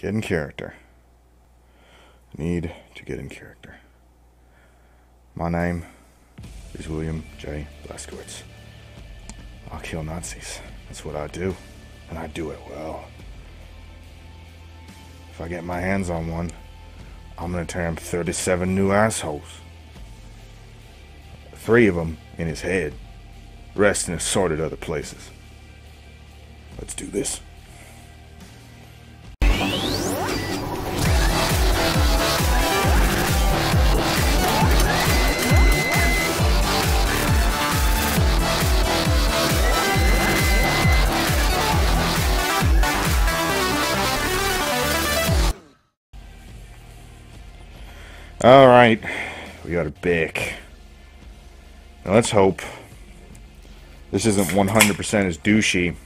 Get in character. Need to get in character. My name is William J. Blaskowicz. I'll kill Nazis. That's what I do, and I do it well. If I get my hands on one, I'm gonna tear him 37 new assholes. 3 of them in his head, the rest in assorted other places. Let's do this. All right, we got a BIC. Now let's hope this isn't 100% as douchey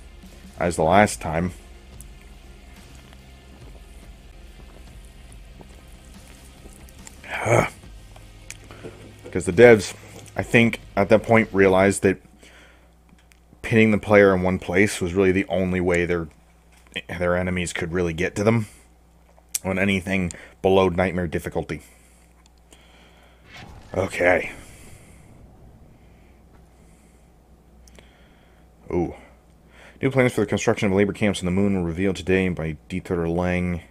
as the last time. Because the devs, I think, at that point realized that pinning the player in one place was really the only way their enemies could really get to them on anything below nightmare difficulty. Okay. Ooh. New plans for the construction of labor camps on the moon were revealed today by Dieter Lang,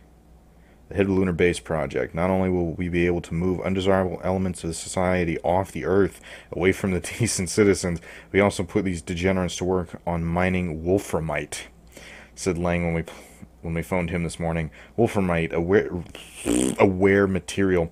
the head of the Lunar Base Project. Not only will we be able to move undesirable elements of the society off the Earth, away from the decent citizens, we also put these degenerates to work on mining wolframite, said Lang when we phoned him this morning. Wolframite, a rare material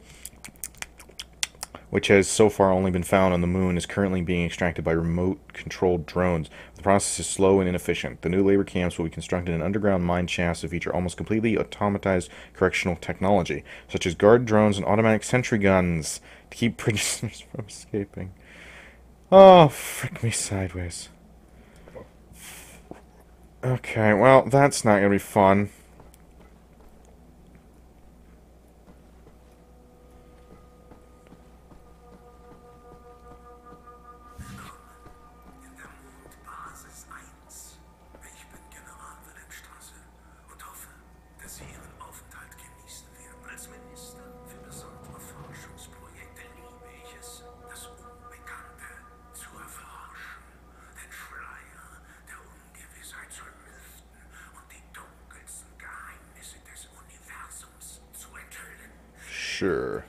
which has so far only been found on the moon, is currently being extracted by remote-controlled drones. The process is slow and inefficient. The new labor camps will be constructed in underground mine shafts that feature almost completely automatized correctional technology, such as guard drones and automatic sentry guns, to keep prisoners from escaping. Oh, frick me sideways. Okay, well, that's not going to be fun. Sure.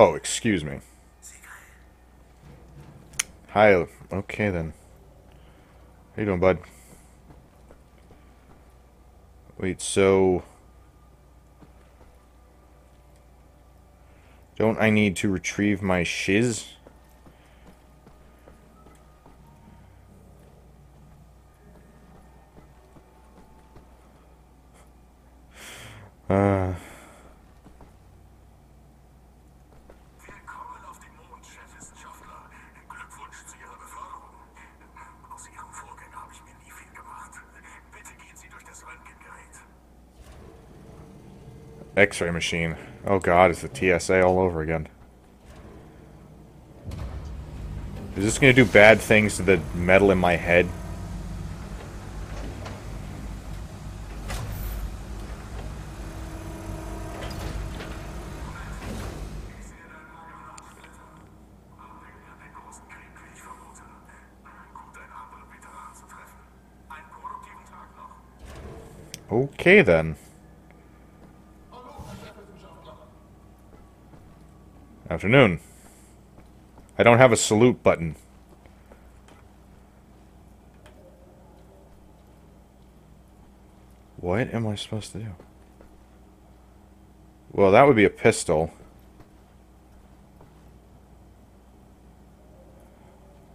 Oh, excuse me. Hi. Okay, then. How you doing, bud? Wait, so... don't I need to retrieve my shiz? X-ray machine. Oh god, it's the TSA all over again. Is this gonna do bad things to the metal in my head? Okay then. Afternoon. I don't have a salute button. What am I supposed to do? Well, that would be a pistol.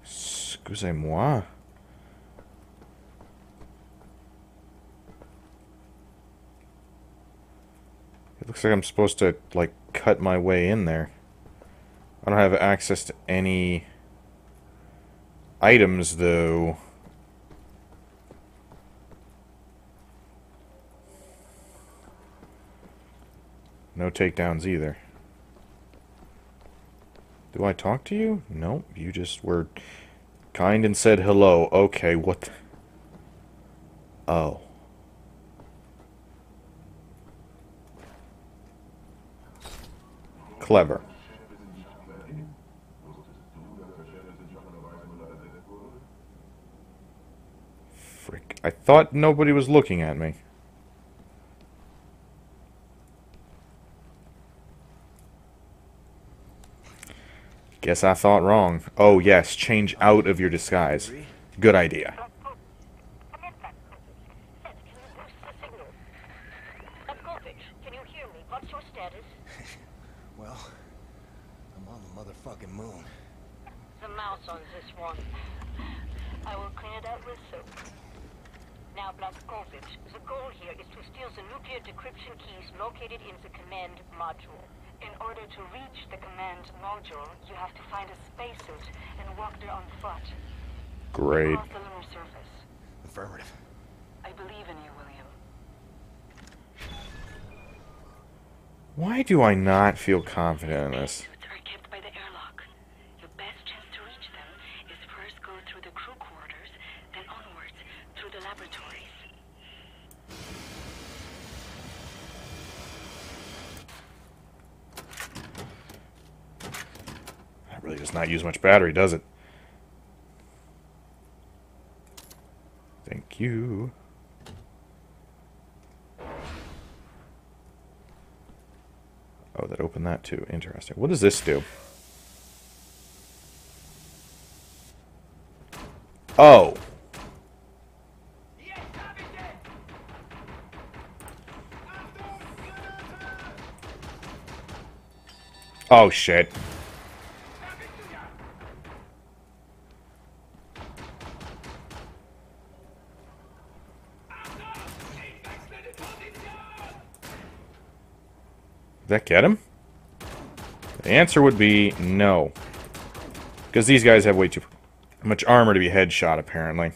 Excusez-moi. It looks like I'm supposed to, like, cut my way in there. I don't have access to any items, though. No takedowns either. Do I talk to you? Nope, you just were kind and said hello. Okay, what the... Oh. Clever. Frick. I thought nobody was looking at me. Guess I thought wrong. Oh, yes, change out of your disguise. Good idea. Can you hear me? What's your status? Well, I'm on the motherfucking moon. The mouse on this one. I will clear that with soap. Now, Blaskowicz, the goal here is to steal the nuclear decryption keys located in the command module. In order to reach the command module, you have to find a spacesuit and walk there on foot. Great. Across the lunar surface. Affirmative. I believe in you, William. Why do I not feel confident in this? Spacesuits are kept by the airlock. Your best chance to reach them is first go through the crew quarters, then onwards through the laboratories. Really does not use much battery, does it? Thank you. Oh, that opened that too. Interesting. What does this do? Oh! Oh, shit. That get him? The answer would be no. Because these guys have way too much armor to be headshot, apparently.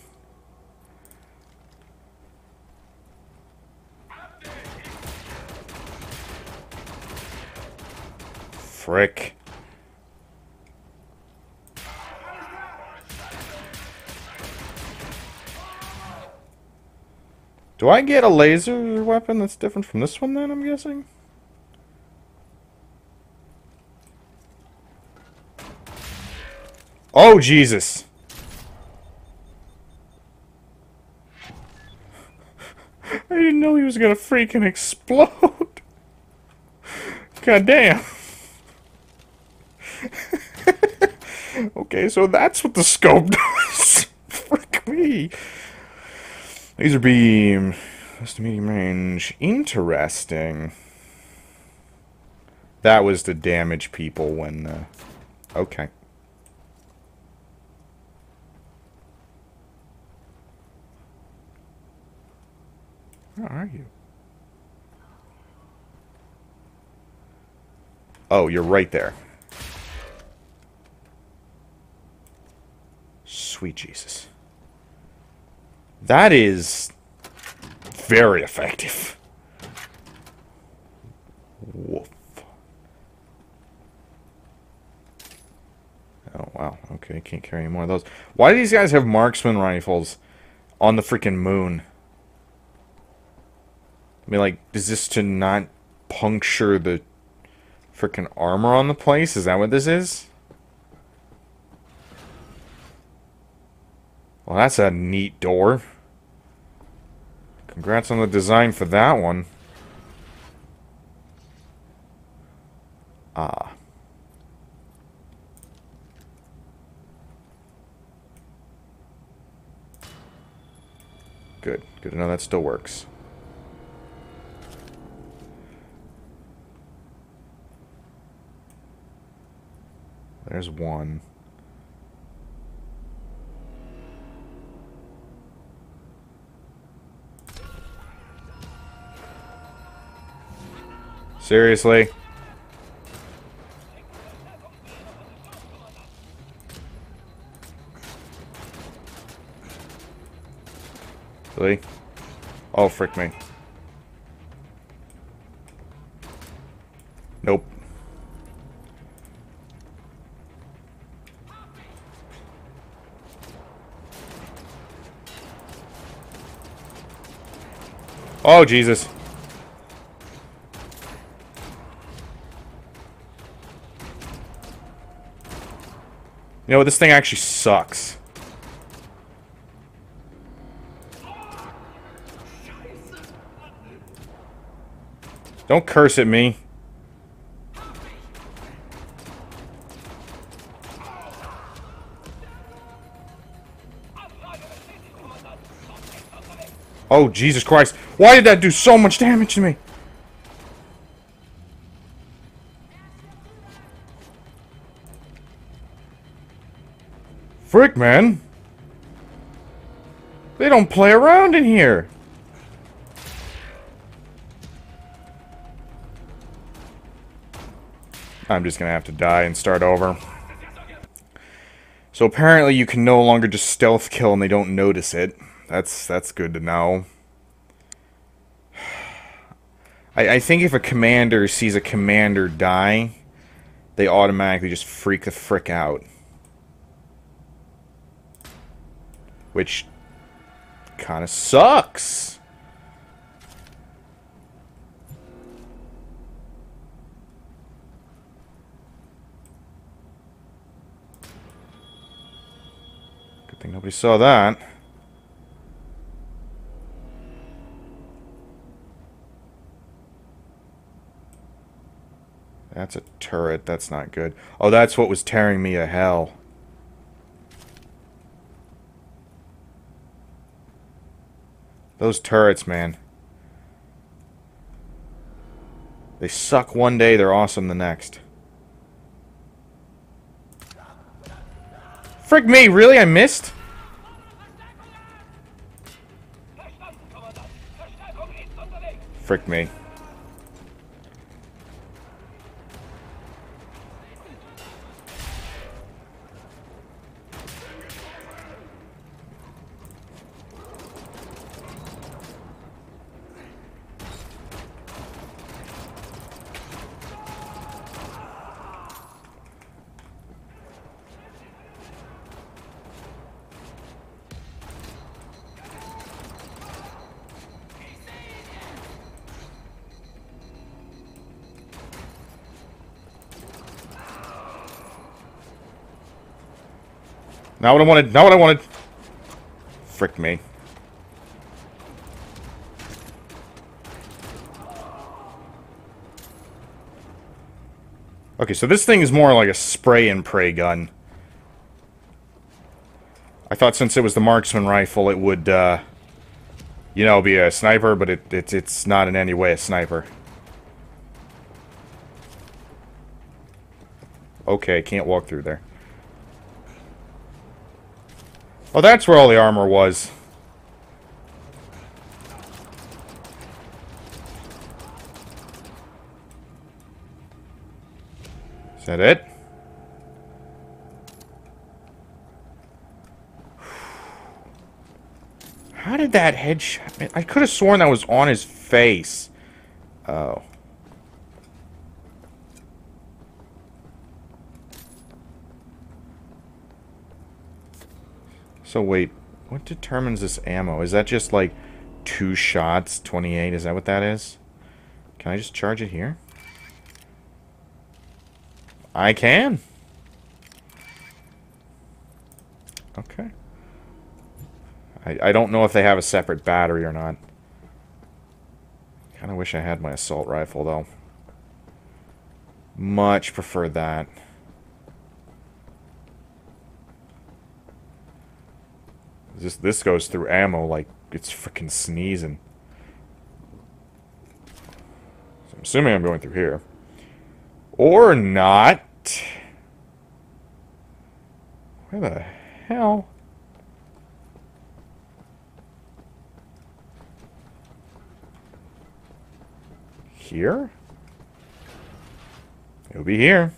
Frick. Do I get a laser weapon that's different from this one then, I'm guessing? Oh, Jesus. I didn't know he was gonna freaking explode. God damn. Okay, so that's what the scope does. Frick me. Laser beam. Close to medium range. Interesting. That was to damage people when... okay. Where are you? Oh, you're right there. Sweet Jesus. That is very effective. Woof. Oh, wow. Okay, can't carry any more of those. Why do these guys have marksman rifles on the freaking moon? I mean, like, is this to not puncture the frickin' armor on the place? Is that what this is? Well, that's a neat door. Congrats on the design for that one. Ah. Good. Good to know that still works. There's one. Seriously? Really? Oh, frick me. Nope. Oh, Jesus. You know, this thing actually sucks. Don't curse at me. Oh, Jesus Christ. Why did that do so much damage to me? Frick, man. They don't play around in here. I'm just gonna have to die and start over. So apparently you can no longer just stealth kill and they don't notice it. That's good to know. I think if a commander sees a commander die, they automatically just freak the frick out. Which kind of sucks. Good thing nobody saw that. That's a turret. That's not good. Oh, that's what was tearing me to hell. Those turrets, man. They suck one day, they're awesome the next. Frick me, really? I missed? Frick me. Not what I wanted. Not what I wanted. Frick me. Okay, so this thing is more like a spray and pray gun. I thought since it was the marksman rifle, it would, you know, be a sniper, but it's not in any way a sniper. Okay, can't walk through there. Oh, that's where all the armor was. Is that it? How did that headshot... I could have sworn that was on his face. Oh. So wait, what determines this ammo? Is that just like 2 shots, 28? Is that what that is? Can I just charge it here? I can. Okay. I don't know if they have a separate battery or not. Kind of wish I had my assault rifle though. Much prefer that. This goes through ammo like it's freaking sneezing. So I'm assuming I'm going through here. Or not. Where the hell? Here? He'll be here.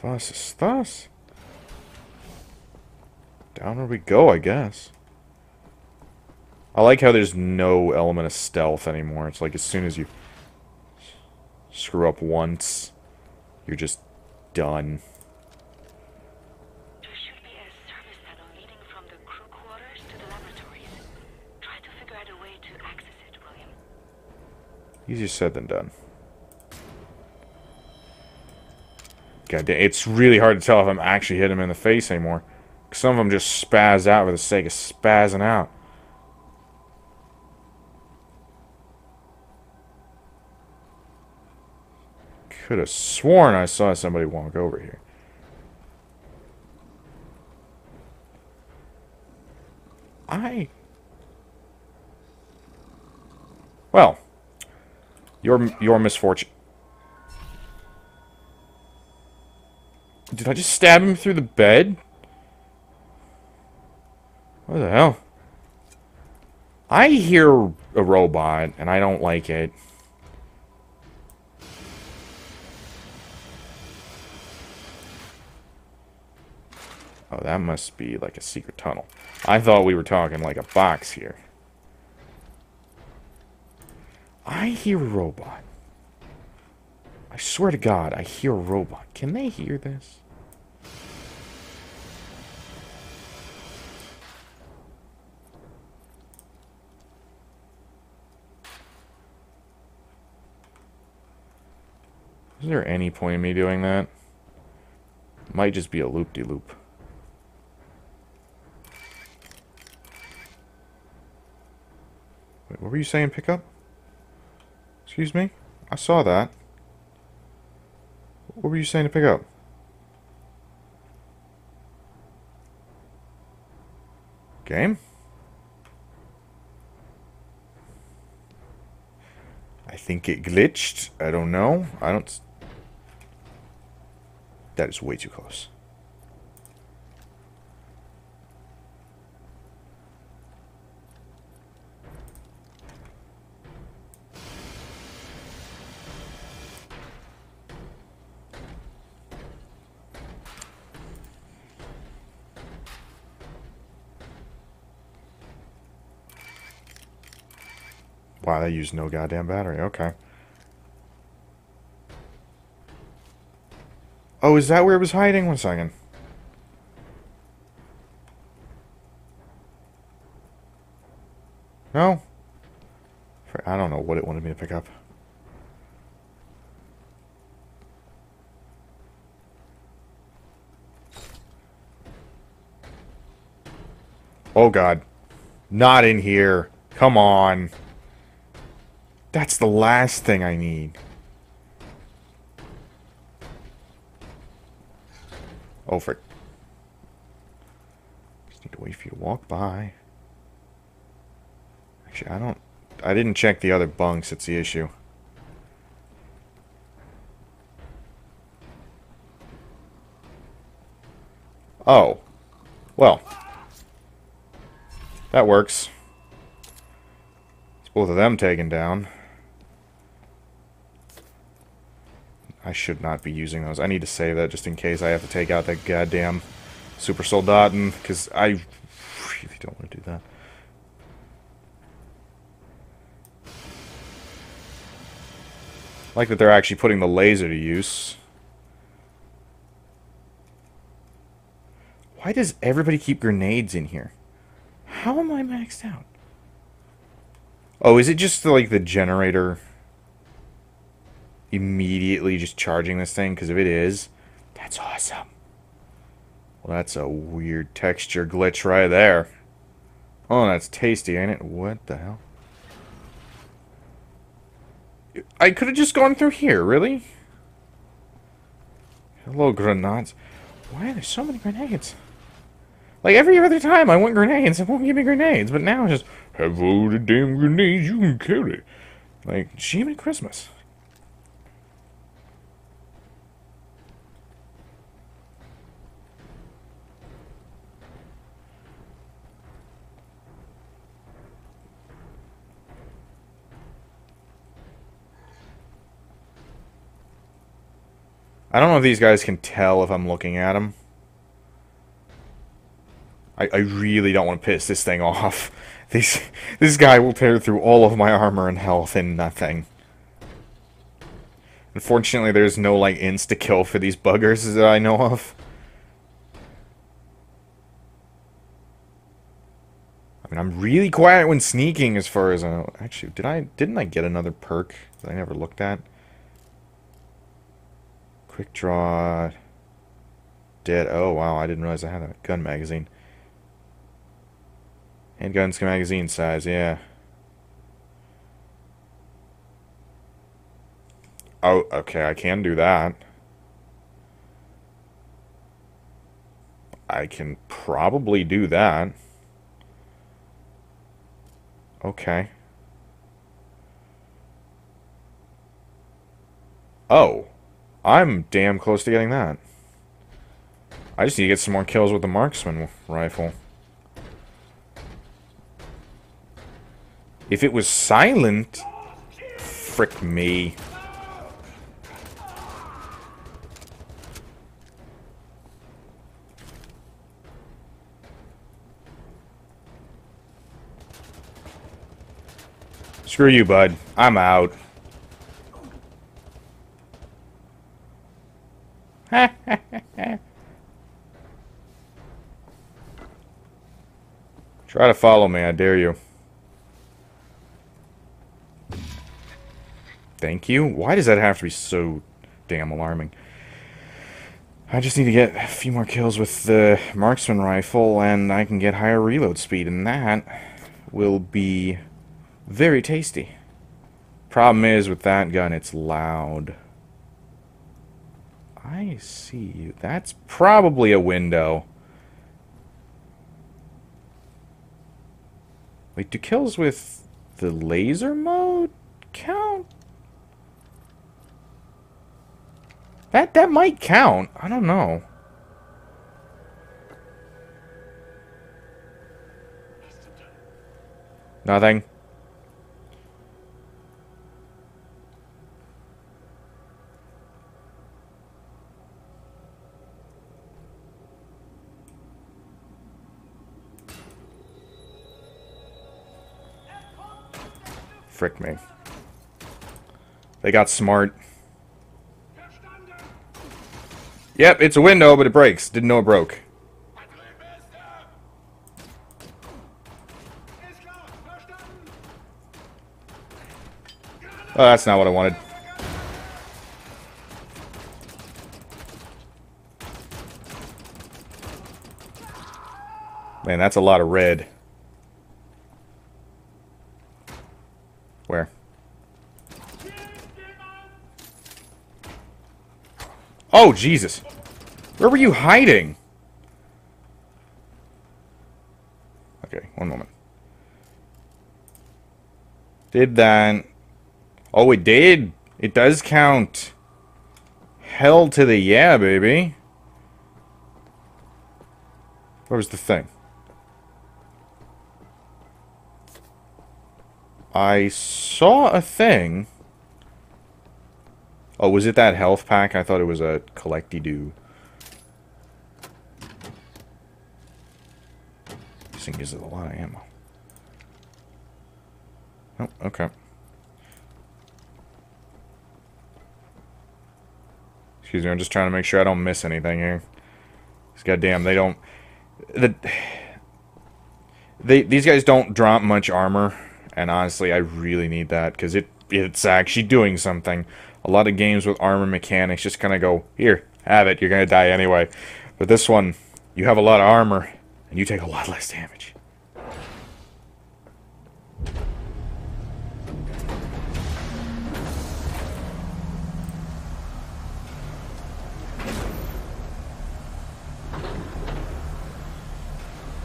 Was ist das? Down where we go, I guess. I like how there's no element of stealth anymore. It's like as soon as you screw up once, you're just done. There should be a service tunnel leading from the crew quarters to the laboratories. Try to figure out a way to access it, William. Easier said than done. God damn, it's really hard to tell if I'm actually hitting him in the face anymore. Some of them just spaz out for the sake of spazzing out. Could have sworn I saw somebody walk over here. Well, your misfortune. Did I just stab him through the bed? What the hell? I hear a robot, and I don't like it. Oh, that must be like a secret tunnel. I thought we were talking like a box here. I hear a robot. I swear to God, I hear a robot. Can they hear this? Is there any point in me doing that? Might just be a loop-de-loop. Wait, what were you saying, pickup? Excuse me? I saw that. What were you saying to pick up? Game? I think it glitched. I don't know. I don't... That is way too close. Wow, they used no goddamn battery. Okay. Oh, is that where it was hiding? One second. No? I don't know what it wanted me to pick up. Oh, God. Not in here. Come on. That's the last thing I need. Oh, frick. Just need to wait for you to walk by. Actually, I didn't check the other bunks, it's the issue. Oh. Well. That works. It's both of them taken down. I should not be using those. I need to save that just in case I have to take out that goddamn super soldaten, because I really don't want to do that. I like that they're actually putting the laser to use. Why does everybody keep grenades in here? How am I maxed out? Oh, is it just like the generator immediately just charging this thing? Because if it is, that's awesome. Well, that's a weird texture glitch right there. Oh, that's tasty, ain't it? What the hell? I could have just gone through here, really? Hello, grenades. Why are there so many grenades? Like, every other time I want grenades, it won't give me grenades. But now it's just, have all the damn grenades you can carry. Like, Jim and Christmas. I don't know if these guys can tell if I'm looking at them. I really don't want to piss this thing off. This guy will tear through all of my armor and health in nothing. Unfortunately, there's no, like, insta-kill for these buggers that I know of. I mean, I'm really quiet when sneaking as far as I know. Actually, didn't I get another perk that I never looked at? Quick draw... Dead... Oh, wow, I didn't realize I had a gun magazine. Handguns magazine size, yeah. Oh, okay, I can do that. I can probably do that. Okay. Oh. I'm damn close to getting that. I just need to get some more kills with the marksman rifle. If it was silent... Frick me. Screw you, bud. I'm out. Try to follow me, I dare you. Thank you. Why does that have to be so damn alarming? I just need to get a few more kills with the marksman rifle, and I can get higher reload speed, and that will be... very tasty. Problem is, with that gun, it's loud. I see you. That's probably a window. Wait, do kills with the laser mode count? That might count. I don't know. Nothing. Frick me. They got smart. Yep, it's a window, but it breaks. Didn't know it broke. Oh, that's not what I wanted. Man, that's a lot of red. Where? Oh, Jesus. Where were you hiding? Okay, one moment. Did that... Oh, it did. It does count. Hell to the yeah, baby. Where was the thing? I saw a thing. Oh, was it that health pack? I thought it was a collecty-do. This thing gives it a lot of ammo. Oh, okay. Excuse me, I'm just trying to make sure I don't miss anything here. Because goddamn, they don't... These guys don't drop much armor. And honestly, I really need that, because it's actually doing something. A lot of games with armor mechanics just kind of go, here, have it, you're going to die anyway. But this one, you have a lot of armor, and you take a lot less damage.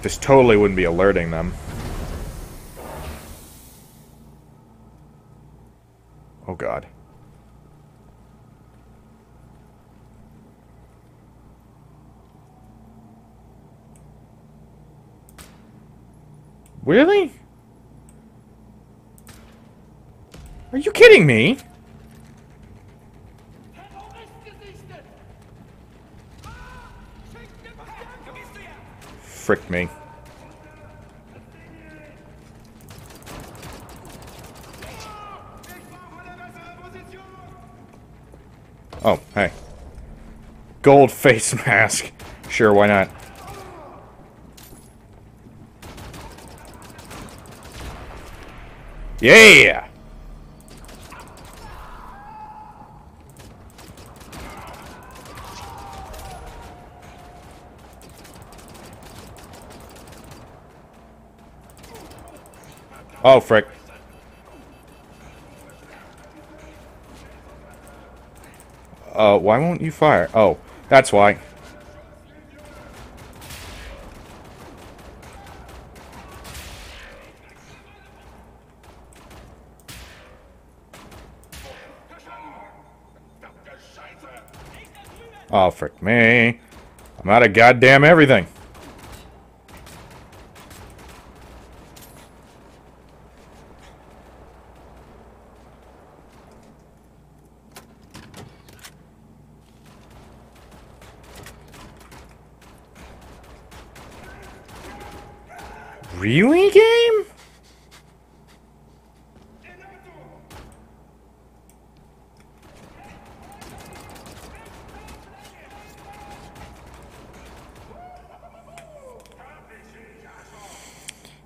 This totally wouldn't be alerting them. Oh, God. Really? Are you kidding me? fricked me. Oh, hey. Gold face mask. Sure, why not? Yeah! Oh, frick. Why won't you fire? Oh, that's why. Oh, frick me. I'm out of goddamn everything. Really, game?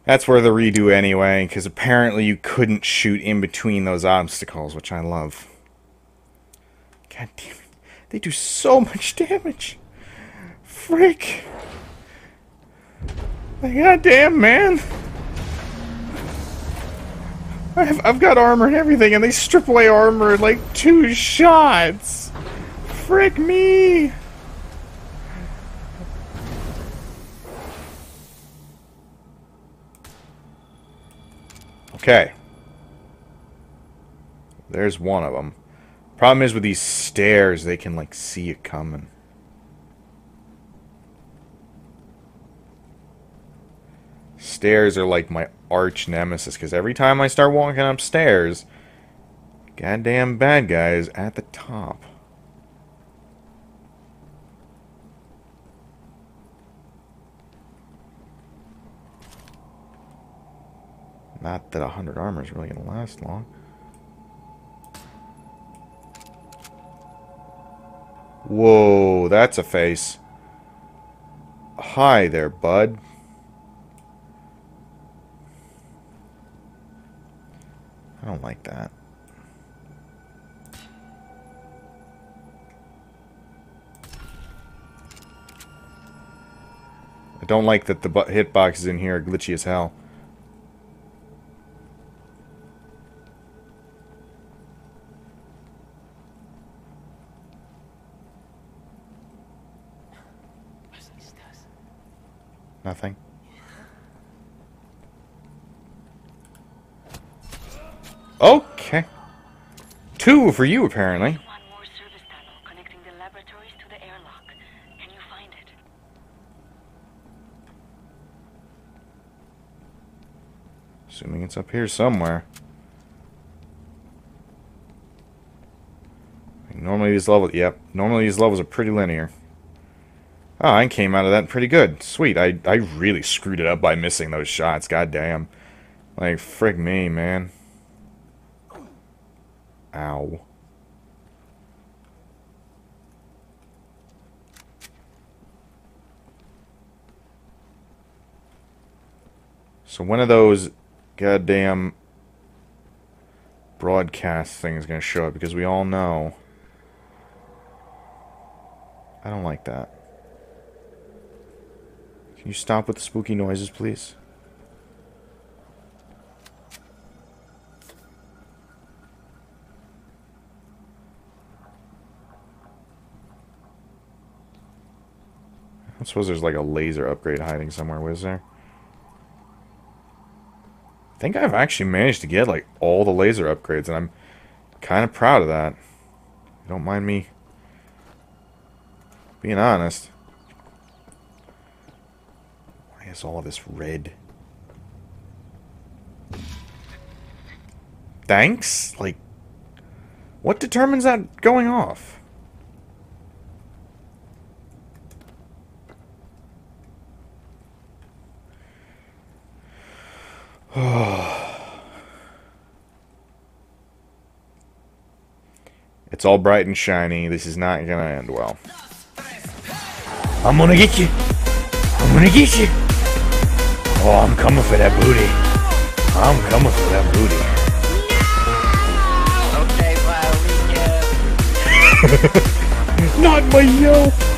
That's where the redo anyway, because apparently you couldn't shoot in between those obstacles, which I love. God damn it. They do so much damage. Frick. God damn, man! I've got armor and everything, and they strip away armor in like 2 shots! Frick me! Okay. There's one of them. Problem is with these stairs, they can like see it coming. Stairs are like my arch nemesis, because every time I start walking upstairs, goddamn bad guy is at the top. Not that 100 armor is really going to last long. Whoa, that's a face. Hi there, bud. I don't like that. I don't like that the hitboxes in here are glitchy as hell. Nothing. Okay. 2 for you, apparently. One more service tunnel connecting the laboratories to the airlock. Can you find it? Assuming it's up here somewhere. Normally these levels... Yep. Normally these levels are pretty linear. Oh, I came out of that pretty good. Sweet. I really screwed it up by missing those shots. Goddamn. Like, frig me, man. Ow. So one of those goddamn broadcast things is going to show up, because we all know. I don't like that. Can you stop with the spooky noises, please? I suppose there's like a laser upgrade hiding somewhere, was there? I think I've actually managed to get like all the laser upgrades, and I'm kind of proud of that. You don't mind me being honest. Why is all of this red? Thanks? Like, what determines that going off? It's all bright and shiny. This is not gonna end well. I'm gonna get you. I'm gonna get you. Oh, I'm coming for that booty. I'm coming for that booty. No! Okay, well, we go. Not my yo.